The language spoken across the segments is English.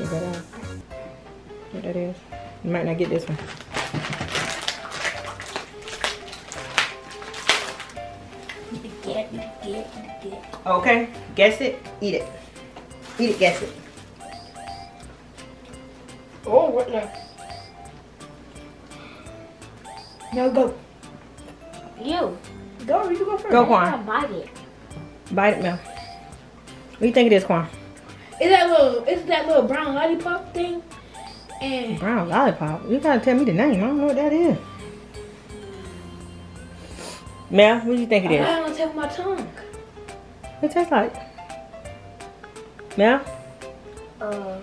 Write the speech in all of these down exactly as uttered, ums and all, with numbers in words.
Is that all? What that is? You might not get this one. Okay, guess it, eat it. Eat it, guess it. Oh, what now? No, go. You. Go, you go first. Go, Quan. Bite it. Bite it, Mel. What do you think it is, Quan? It's that little, it's that little brown lollipop thing. And brown lollipop? You gotta tell me the name. I don't know what that is. Mel, what do you think it is? I don't take my tongue. What it tastes like? Mel? Uh.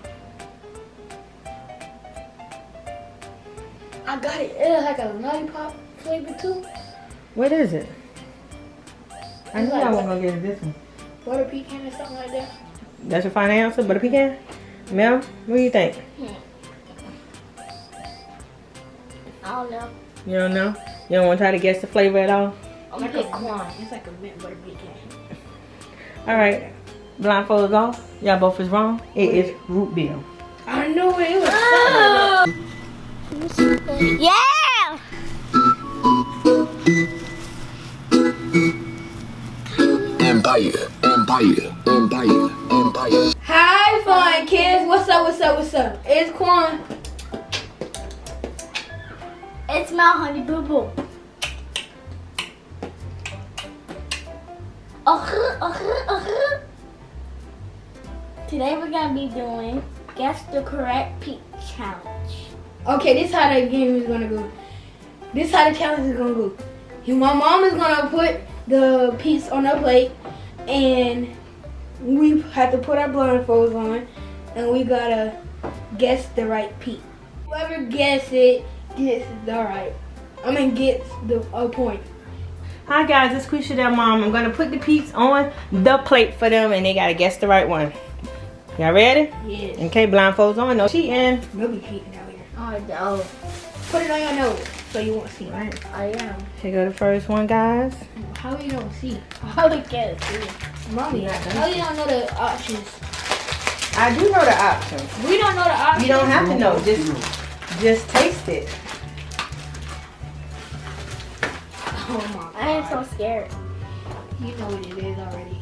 I got it. It looks like a lollipop flavor too. What is it? It's I knew like I wasn't gonna get this one. Butter pecan or something like that. That's your final answer? Butter pecan? Mel, what do you think? Hmm. I don't know. You don't know? You don't want to try to guess the flavor at all? It's like a Quan. It's like a mint butter pecan. Alright. Blindfold is off. Y'all both is wrong. It Wait. is root beer. I knew it. It was oh. fun. Yeah! Empire, Empire, Empire, Empire. Hi, Fun Kids. What's up, what's up, what's up? It's Quan. It's my honey boo boo. Uh-huh, uh-huh, uh-huh. Today we're going to be doing Guess the Correct Peep Challenge. Okay, this is how the game is gonna go. This is how the challenge is gonna go. My mom is gonna put the piece on her plate, and we have to put our blindfolds on, and we gotta guess the right piece. Whoever gets it gets the right. I mean, gets the uh, point. Hi guys, it's Quisha, their mom. I'm gonna put the piece on the plate for them, and they gotta guess the right one. Y'all ready? Yes. Okay, blindfolds on. No cheating. We'll be cheating. Oh, no. Put it on your nose so you won't see. Right. I am. Here go the first one, guys. How you don't see? How you can't see? Mommy, how you don't know the options? I do know the options. We don't know the options. You don't have to know. Just, just taste it. Oh my God. I am so scared. You know what it is already.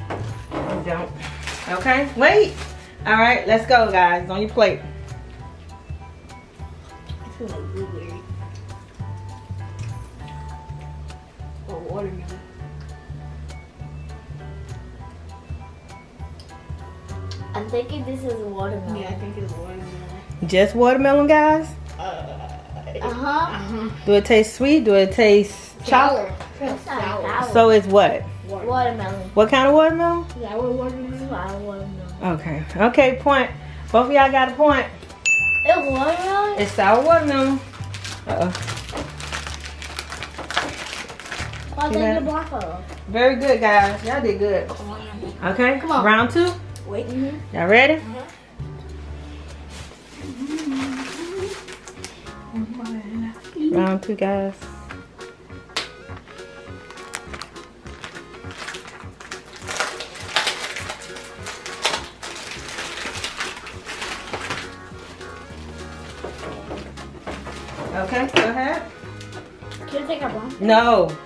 I don't. Okay. Wait. All right. Let's go, guys. It's on your plate. I feel like blueberry. Or watermelon. I'm thinking this is watermelon. Yeah, I think it's watermelon. Just watermelon, guys? Uh-huh. Uh-huh. Do it taste sweet? Do it taste sour? Sour. sour. So it's what? Watermelon. watermelon. What kind of watermelon? Yeah, watermelon. Sour watermelon. Okay. Okay, point. Both of y'all got a point. It's watermelon? It's sour watermelon. Uh-oh. Why did you block off? Very good, guys. Y'all did good. Okay, come on. Round two. Wait. Mm-hmm. Y'all ready? Mm-hmm. Round two, guys. Okay, go ahead. Can I take a bomb? No.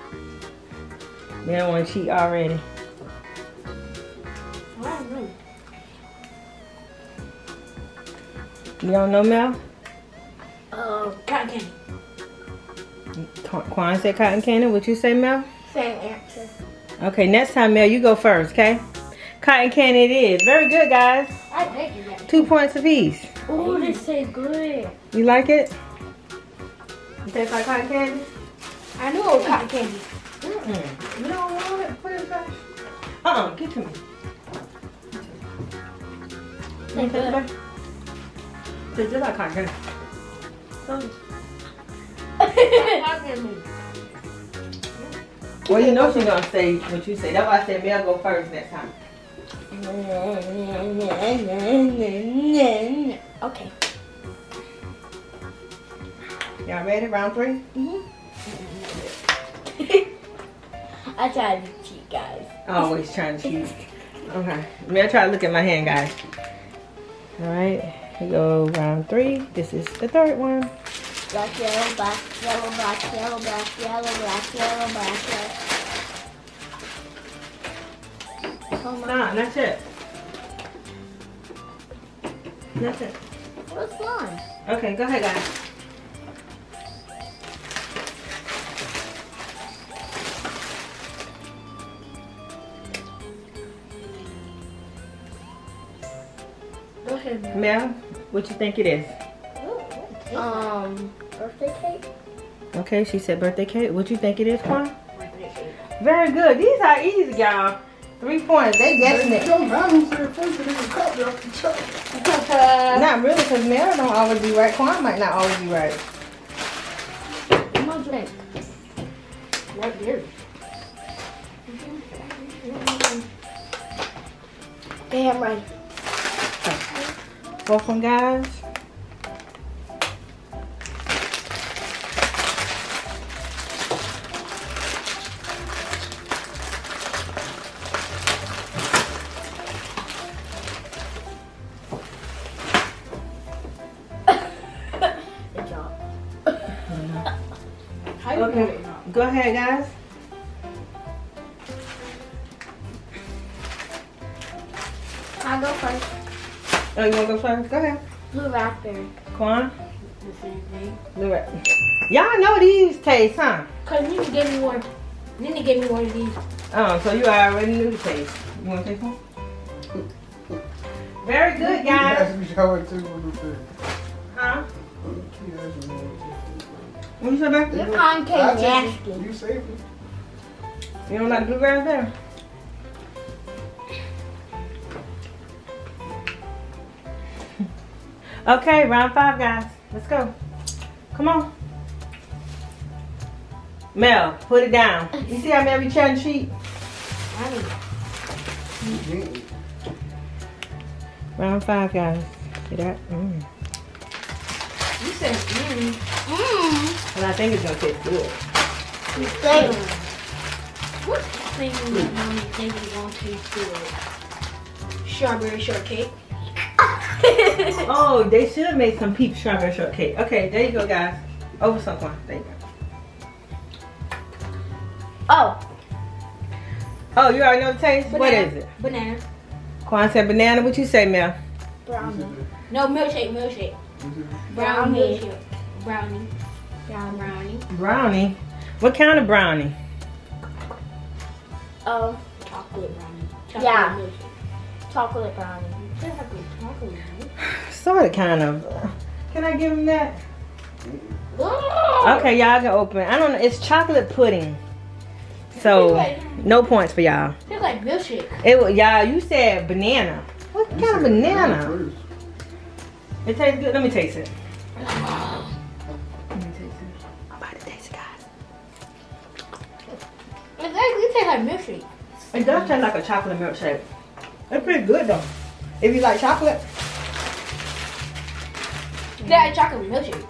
We don't want to cheat already. Why really? You don't know, Mel? Uh, cotton candy. Quan said cotton candy. What you say, Mel? Same answer. Okay, next time, Mel, you go first, okay? Cotton candy it is. Very good, guys. I think you got it. Two points apiece. Oh, this tastes good. You like it? It tastes like cotton candy? I knew it was cotton candy. Mm-mm. You don't want it? Put it back. Uh-uh. Get to me. It tastes good. It tastes just like cotton candy. Well, you know she's going to say what you say. That's why I said Mel go first next time. Okay. Y'all ready? Round three? Mm-hmm. I tried to cheat, guys. Always trying to cheat. Okay. I mean, I try to look at my hand, guys. Alright. Here go round three. This is the third one. Black, yellow, black, yellow, black, yellow, black, yellow, black, yellow, black, yellow. Nah, not yet. Not yet. What's fun? Okay, go ahead, guys. Go ahead, Mel. Mel, what you think it is? Um, birthday cake. Okay, she said birthday cake. What you think it is, Quan? Birthday cake. Very good. These are easy, y'all. Three points. They guessing it. Not really, because Mel don't always be right. Quan might not always be right. Come on, drink. Right there. They have right. Fourth one, guys. Okay. Go ahead, guys. I'll go first. Oh, you wanna go first? Go ahead. Blue raspberry. Quan? The same thing. Blue raspberry. Y'all know these tastes, huh? Cause Nini gave me one. Nini gave me one of these. Oh, so you already knew the taste. You wanna taste one? Very good, guys. Huh? What you say back there? Your con came nasty. You saved me. You don't like blue raspberry? Okay, round five, guys. Let's go. Come on. Mel, put it down. You see how Mel be trying to cheat? Round five, guys. See that? Mm. You said mmm. Mmm. And I think it's gonna taste good. You say what thing you think is gonna taste good? Strawberry shortcake. Oh, they should have made some Peep strawberry shortcake. Okay, there you go, guys. Over something. There you go. Oh. Oh, you already know the taste? Banana. What is it? Banana. Quan said banana. What you say, Mel? Brownie. No, milkshake, milkshake. Brownie. Brownie. Brown brownie. Brownie? What kind of brownie? Oh, uh, chocolate brownie. Chocolate yeah. Milkshake. Chocolate brownie. Chocolate, chocolate brownie. Sort of, kind of. Uh, can I give him that? Okay, y'all can open. I don't know. It's chocolate pudding. So, like, no points for y'all. It's like milkshake. It, y'all, you said banana. What kind of banana? It tastes good. Let me taste it. Let me taste it. I'm about to taste it, guys. It actually tastes like milkshake. It does taste like a chocolate milkshake. It's pretty good though. If you like chocolate. It's like chocolate milkshake.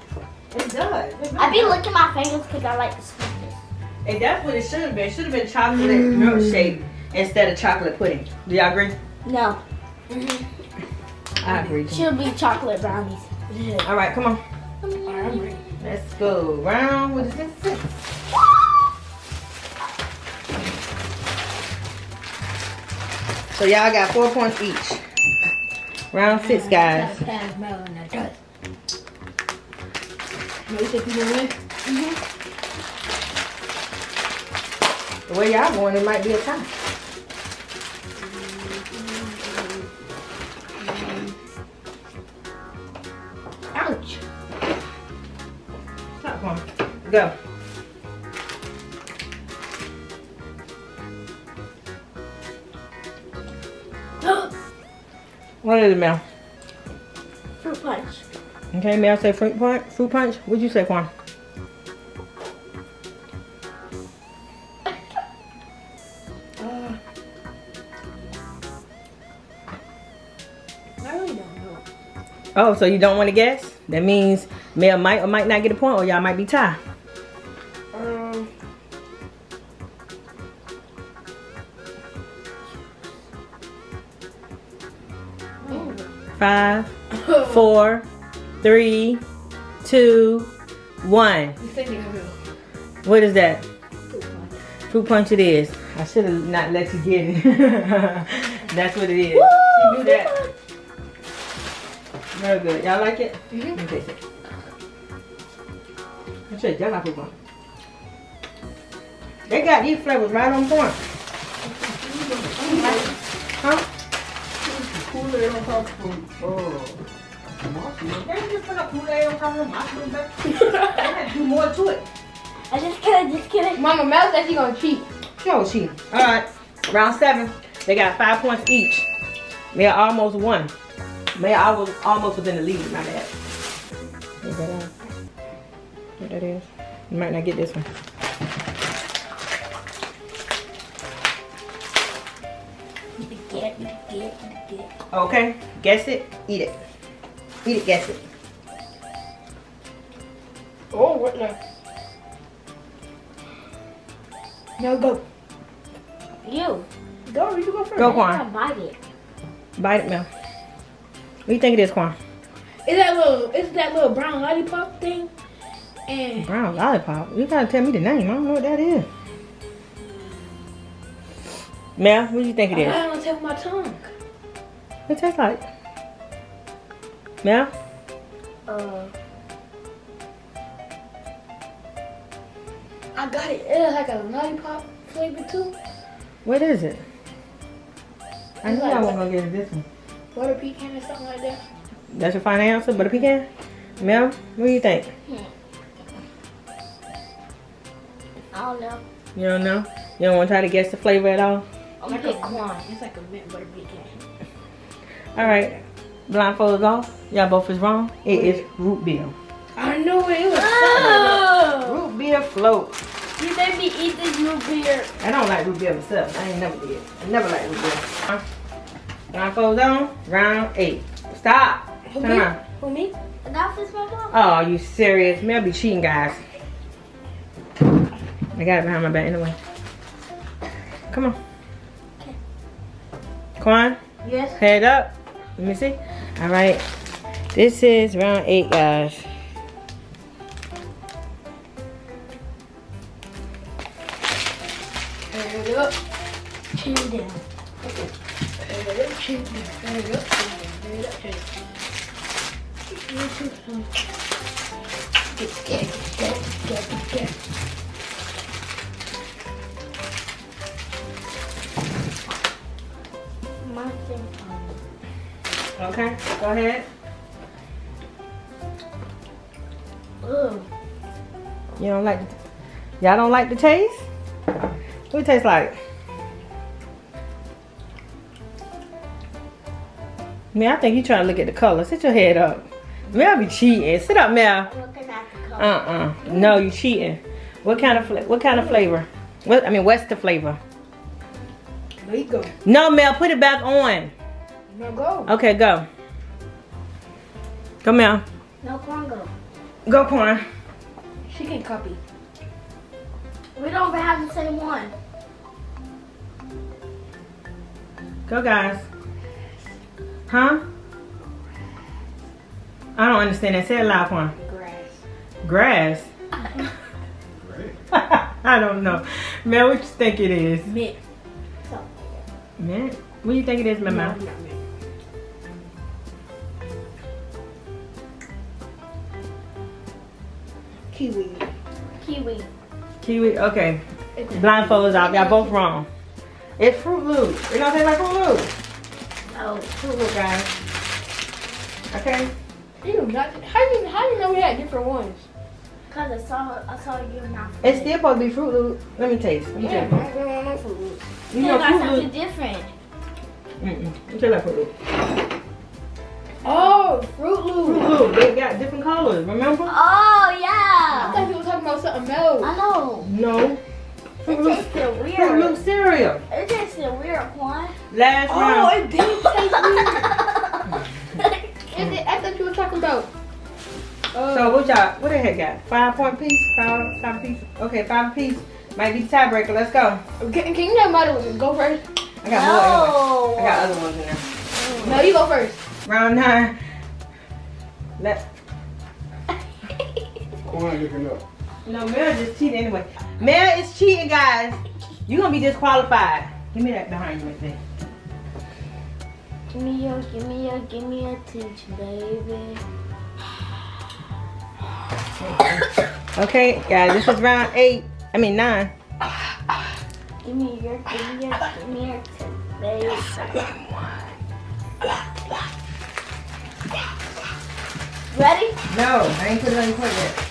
It does. It I be licking my fingers because I like the sweetness. And that's what it should have been. It should have been chocolate mm. milkshake instead of chocolate pudding. Do y'all agree? No. Mm-hmm. I agree. She'll be chocolate brownies. Yeah. All right, come on. All right, I'm ready. Let's go round. What is this? Six. So y'all got four points each. Round six, guys. Mm-hmm. The way y'all going, it might be a tie. Go. What is it, Mel? Fruit punch. Okay, Mel say fruit punch. Fruit punch. What'd you say, Quan? uh, I really don't know. Oh, so you don't want to guess? That means Mel might or might not get a point, or y'all might be tied. Five, four, three, two, one. What is that? Fruit punch. Fruit punch it is. I should have not let you get it. That's what it is. Woo, you knew that. Very good. Y'all like it? Mm-hmm. Let me taste it. That's it. Y'all like fruit punch. They got these flavors right on point. Huh? Kool-Aid on top of them. Oh. They just put a Kool-Aid on top of them. I had to do more to it. I just kidding, just kidding. Mama Mel said she gonna cheat. She gonna cheat. All right, round seven. They got five points each. Mel almost won. Mel, I was almost within the lead, my bad. What that is? What that is? You might not get this one. Okay, guess it, eat it. Eat it, guess it. Oh, what now? No, go. You. Go, you go first. Go, Quan. Bite it. Bite it, Mel. What do you think it is, Quan? It's that little, it's that little brown lollipop thing. And brown lollipop? You gotta tell me the name. I don't know what that is. Mel, what do you think it is? I don't take my tongue. What it tastes like? Mel? Uh. I got it. It looks like a lollipop flavor too. What is it? It's I knew like I wasn't gonna get this one. Butter pecan or something like that. That's your final answer? Butter pecan? Mel, what do you think? Hmm. I don't know. You don't know? You don't want to try to guess the flavor at all? Oh, like a Quan. It's like a mint butter pecan. Alright. Blindfold is off. Y'all both is wrong. It is root beer. I knew it. It was oh. Root beer float. You made me eat this root beer. I don't like root beer myself. I ain't never did. I never like root beer. Blindfold on. Round eight. Stop. Who Turn me? On. Who me? That's this one. Oh, you serious? Mel be cheating, guys. I got it behind my back anyway. Come on. Okay. Quan? Yes. Head up. Let me see. All right. This is round eight, guys. Head up. Chin down. Okay. Head up. Chin down. Head up. Head up. Head up. Get scared. Get scared. Get scared. Okay, go ahead. Ugh. You don't like, y'all don't like the taste? What it tastes like? Man, I think you trying to look at the color. Sit your head up. Mel be cheating. Sit up, Mel. Looking at the color. Uh-uh. No, you cheating. What kind of what kind of flavor? What I mean, what's the flavor? Go. No, Mel, put it back on. No, go. Okay, go. Come Mel. No, Quan, go. Go, Quan. She can copy. We don't even have the same one. Go, guys. Huh? I don't understand that. Say it loud, Quan. Grass. Grass? I don't know. Mel, what you think it is? Mint. Mint? What do you think it is, Mama? No, kiwi. Kiwi. Kiwi, okay. Blindfold is off. Y'all both wrong. It's Froot Loops. You know what they like Froot Loops? Oh, Froot Loops, guys. Okay? You not, how do you, how do you know we had different ones? Because I saw, I saw you in my food. It's still supposed to be Froot Loops. Let me taste. Let me yeah, taste. I don't know Froot Loops. You know, got something different. Mm-mm. What you like Froot Loops? Oh, Froot Loops. Froot Loops. They got different colors, remember? Oh, yeah. I thought you were talking about something else. I know. No. Froot Loops. It tasted weird. Froot Loops cereal. It tasted weird, Quan. Last oh, round. Oh, it didn't taste weird. it, I thought you were talking about. Uh, so, what y'all, what the heck got? Five point piece? Five, five piece? Okay, five piece. Might be tiebreaker. Let's go. Can, can you have my other one? Go first. I got no. more anyway. I got other ones in there. No, you go first. Round nine. Let. Quan looking up. No, Mel just cheating anyway. Mel is cheating, guys. You're gonna be disqualified. Give me that behind you right there. Give me your, give me your, give me your teach, baby. Okay, guys, this is round eight. I mean nine. Give me your, give me your, give me your teach, baby. Ready? No, I ain't put it on your plate yet.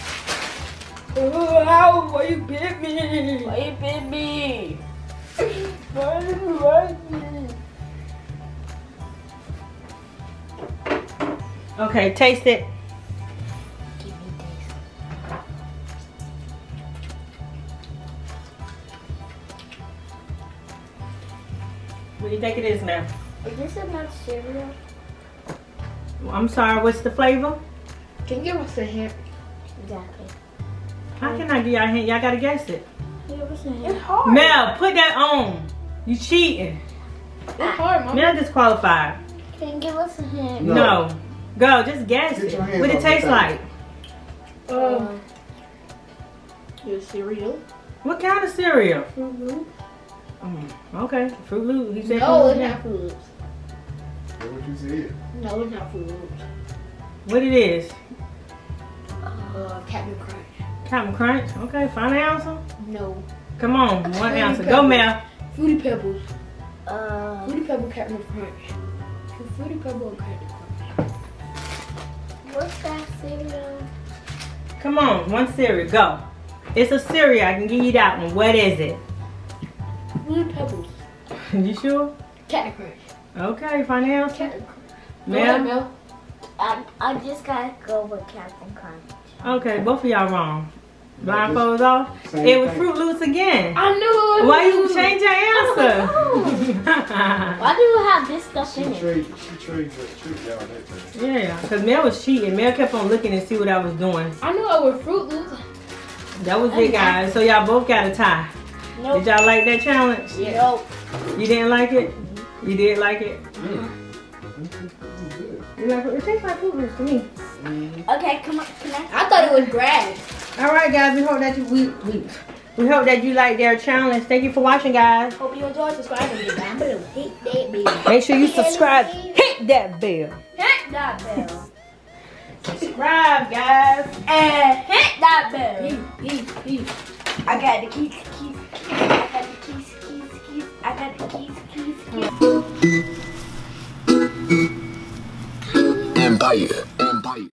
Ow, why you bit me? Why you bit me? Why did you bite me? Okay, taste it. Give me taste. What do you think it is now? Is this another cereal? I'm sorry, what's the flavor? Can you give us a hint? Exactly. How can I give y'all a hint? Y'all gotta guess it. Give us a hint. It's hard. Mel, put that on. You cheating. It's hard, Mom. Mel disqualified. Can you give us a hint? No. no. Go, just guess it. What it taste like? Um, your cereal. What kind of cereal? Froot Loops. Mm, okay, Froot Loops. He said no, it's not Froot Loops. What would you say? No, it's not Froot Loops. What it is? Uh, Cap'n Crunch. Cap'n Crunch? Okay, find an ounce? No. Come on, one Fruity ounce. Pebbles. Go, Mel. Fruity Pebbles. Uh, Fruity Pebble, Cap'n Crunch. Fruity Pebble and Cap'n Crunch. What's that cereal? Come on, one cereal. Go. It's a cereal. I can give you that one. What is it? Fruity Pebbles. You sure? Cap'n Crunch. Okay, find an ounce. Mel? Mel? I, I just gotta go with Cap'n Crunch. Okay, both of y'all wrong. Blindfolds off. It was Froot Loops again. I knew it. Why you change your answer? Why do you have this stuff in it? She treated y'all that time. Yeah, because Mel was cheating. Mel kept on looking and see what I was doing. I knew I was Froot Loops. That was it, guys. So y'all both got a tie. Nope. Did y'all like that challenge? Yeah. Nope. You didn't like it? You did like it? Mm-hmm. You like it? It tastes like Froot Loops to me. Okay, come on. Can I? I thought it was grass. All right, guys. We hope that you we we we hope that you like their challenge. Thank you for watching, guys. Hope you enjoyed. Subscribe and hit that bell. Make sure you subscribe. Hit that bell. Hit that bell. Subscribe, guys, and hit that bell. I got the keys, keys, keys. I got the keys, keys, keys. I got the keys, keys, keys. Empire. Empire.